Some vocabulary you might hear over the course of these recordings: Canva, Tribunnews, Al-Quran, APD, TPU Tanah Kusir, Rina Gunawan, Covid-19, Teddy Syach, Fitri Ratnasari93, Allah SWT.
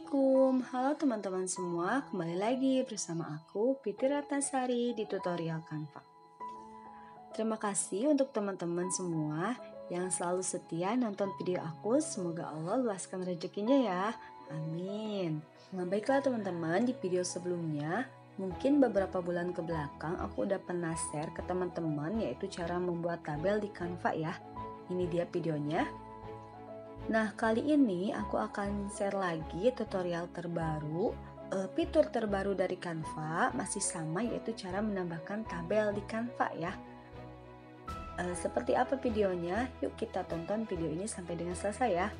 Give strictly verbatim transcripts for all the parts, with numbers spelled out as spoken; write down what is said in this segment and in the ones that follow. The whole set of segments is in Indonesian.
Assalamualaikum, halo teman-teman semua, kembali lagi bersama aku Fitri Ratnasari di tutorial Canva. Terima kasih untuk teman-teman semua yang selalu setia nonton video aku, semoga Allah luaskan rezekinya ya, amin. Nah baiklah teman-teman, di video sebelumnya mungkin beberapa bulan ke belakang aku udah pernah share ke teman-teman yaitu cara membuat tabel di Canva ya. Ini dia videonya. Nah, kali ini aku akan share lagi tutorial terbaru, e, fitur terbaru dari Canva, masih sama yaitu cara menambahkan tabel di Canva ya. E, seperti apa videonya? Yuk kita tonton video ini sampai dengan selesai ya.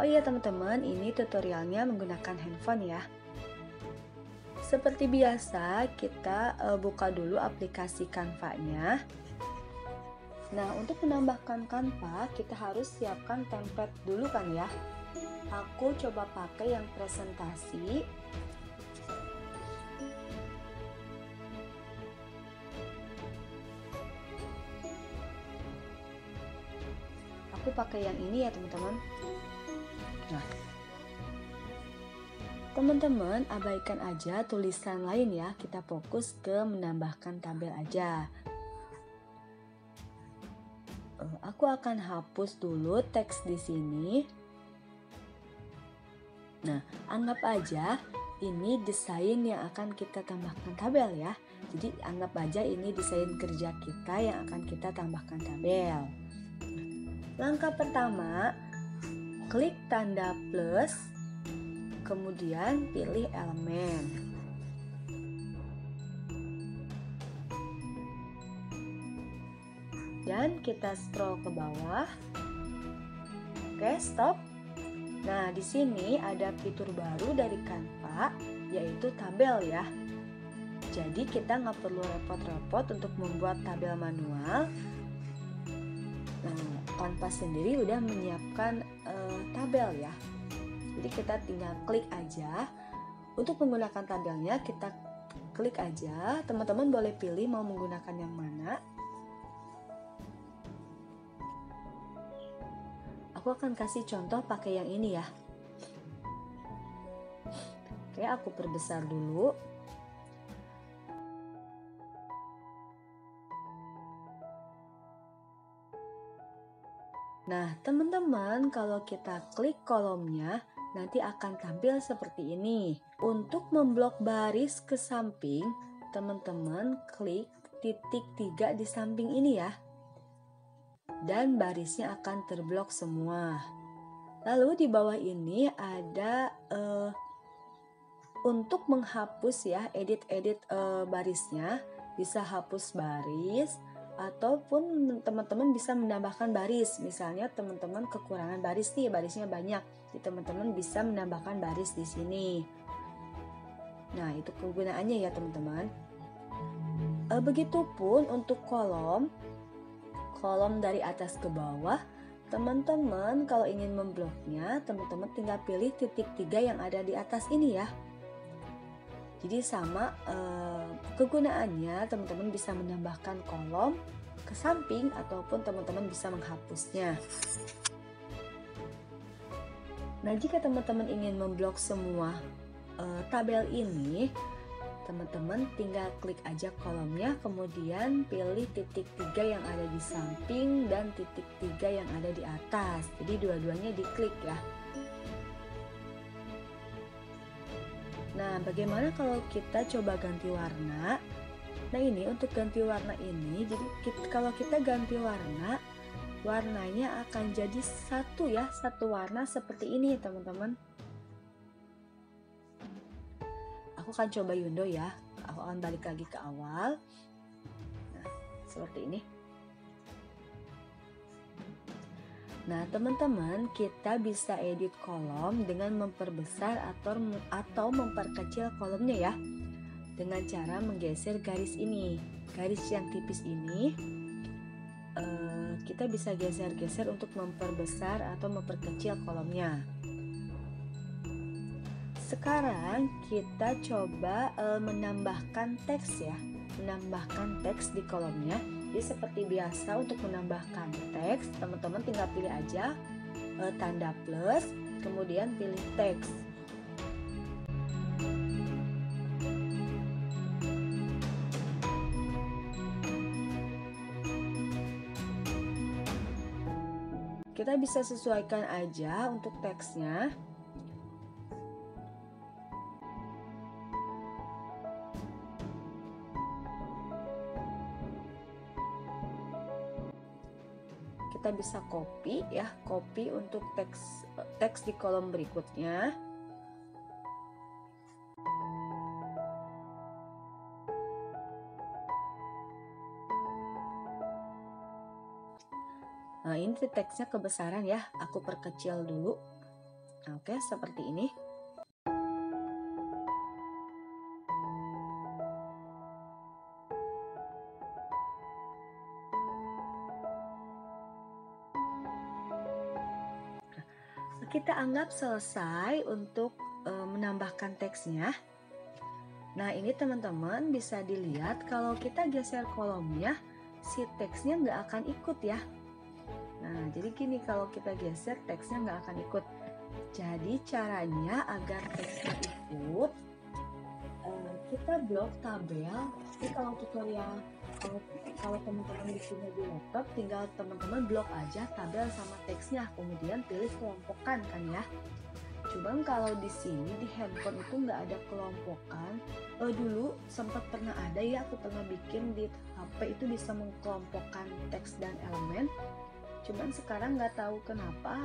Oh iya teman-teman, ini tutorialnya menggunakan handphone ya. Seperti biasa, kita e, buka dulu aplikasi Canva-nya. Nah, untuk menambahkan Canva, kita harus siapkan template dulu kan ya. Aku coba pakai yang presentasi. Aku pakai yang ini ya teman-teman. Nah, teman-teman abaikan aja tulisan lain ya. Kita fokus ke menambahkan tabel aja. Aku akan hapus dulu teks di sini. Nah, anggap aja ini desain yang akan kita tambahkan tabel ya. Jadi anggap aja ini desain kerja kita yang akan kita tambahkan tabel. Langkah pertama, klik tanda plus, kemudian pilih elemen. Dan kita scroll ke bawah. Oke, stop. Nah, di sini ada fitur baru dari Canva, yaitu tabel ya. Jadi kita nggak perlu repot-repot untuk membuat tabel manual. Nah, Canva sendiri udah menyiapkan uh, tabel ya. Jadi kita tinggal klik aja. Untuk menggunakan tabelnya kita klik aja. Teman-teman boleh pilih mau menggunakan yang mana. Aku akan kasih contoh pakai yang ini ya. Oke, aku perbesar dulu. Nah, teman-teman, kalau kita klik kolomnya, nanti akan tampil seperti ini. Untuk memblok baris ke samping, teman-teman klik titik tiga di samping ini ya. Dan barisnya akan terblok semua. Lalu di bawah ini ada uh, untuk menghapus ya, edit-edit uh, barisnya. Bisa hapus baris ataupun teman-teman bisa menambahkan baris. Misalnya teman-teman kekurangan baris nih, barisnya banyak. Jadi teman-teman bisa menambahkan baris di sini. Nah, itu kegunaannya ya teman-teman. Uh, begitupun untuk kolom. Kolom dari atas ke bawah, teman-teman kalau ingin membloknya, teman-teman tinggal pilih titik tiga yang ada di atas ini ya. Jadi sama eh, kegunaannya, teman-teman bisa menambahkan kolom ke samping ataupun teman-teman bisa menghapusnya. Nah, jika teman-teman ingin memblok semua eh, tabel ini, teman-teman tinggal klik aja kolomnya, kemudian pilih titik tiga yang ada di samping dan titik tiga yang ada di atas. Jadi dua-duanya diklik ya. Nah, bagaimana kalau kita coba ganti warna? Nah, ini untuk ganti warna ini, jadi kita, kalau kita ganti warna, warnanya akan jadi satu ya, satu warna seperti ini teman-teman. Aku akan coba Yundo ya. Aku akan balik lagi ke awal. Nah, seperti ini. Nah, teman-teman, kita bisa edit kolom dengan memperbesar atau atau memperkecil kolomnya ya. Dengan cara menggeser garis ini. Garis yang tipis ini eh, kita bisa geser-geser untuk memperbesar atau memperkecil kolomnya. Sekarang kita coba e, menambahkan teks ya, menambahkan teks di kolomnya. Jadi seperti biasa untuk menambahkan teks, teman-teman tinggal pilih aja e, tanda plus, kemudian pilih teks. kita bisa sesuaikan aja untuk teksnya. Kita bisa copy ya, copy untuk teks teks di kolom berikutnya. Nah, ini teksnya kebesaran ya, aku perkecil dulu. Oke, seperti ini. Kita anggap selesai untuk e, menambahkan teksnya. Nah, ini teman-teman bisa dilihat kalau kita geser kolomnya, si teksnya nggak akan ikut ya. Nah, jadi gini, kalau kita geser teksnya nggak akan ikut. Jadi caranya agar teksnya ikut, e, kita blok tabel. Jadi kalau tutorial, kalau, kalau teman-teman bikinnya di laptop, tinggal teman-teman blok aja tabel sama teksnya, kemudian pilih kelompokan kan ya. Cuman kalau di sini di handphone itu nggak ada kelompokan. Eh, dulu sempat pernah ada ya, aku pernah bikin di H P itu bisa mengkelompokkan teks dan elemen. Cuman sekarang nggak tahu kenapa,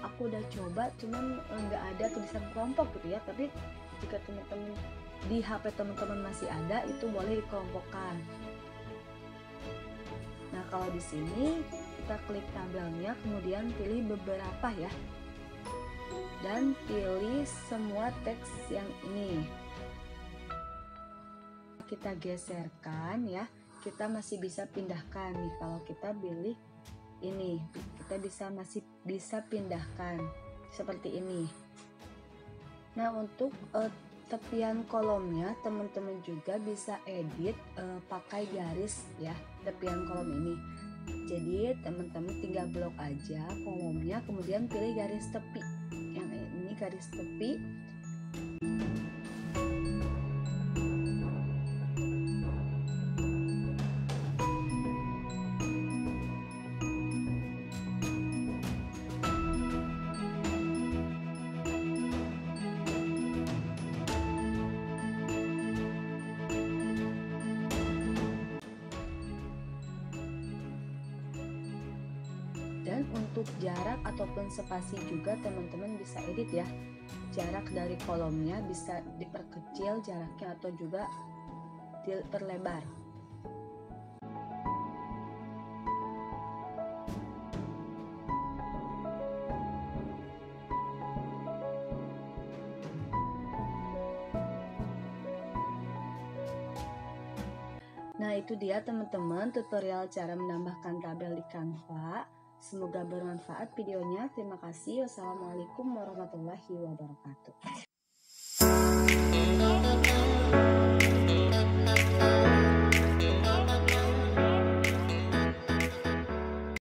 aku udah coba cuman nggak ada tulisan kelompok gitu ya. Tapi jika teman-teman di H P teman-teman masih ada, itu boleh dikelompokkan. Nah, kalau di sini kita klik tabelnya, kemudian pilih beberapa ya, dan pilih semua teks yang ini. Kita geserkan ya, kita masih bisa pindahkan nih. Kalau kita pilih ini, kita bisa masih bisa pindahkan seperti ini. Nah, untuk uh, tepian kolomnya teman-teman juga bisa edit e, pakai garis ya, tepian kolom ini. Jadi teman-teman tinggal blok aja kolomnya, kemudian pilih garis tepi yang ini, garis tepi. Dan untuk jarak ataupun spasi juga teman-teman bisa edit ya. Jarak dari kolomnya bisa diperkecil jaraknya atau juga diperlebar. Nah, itu dia teman-teman tutorial cara menambahkan tabel di Canva. Semoga bermanfaat videonya. Terima kasih. Wassalamualaikum warahmatullahi wabarakatuh.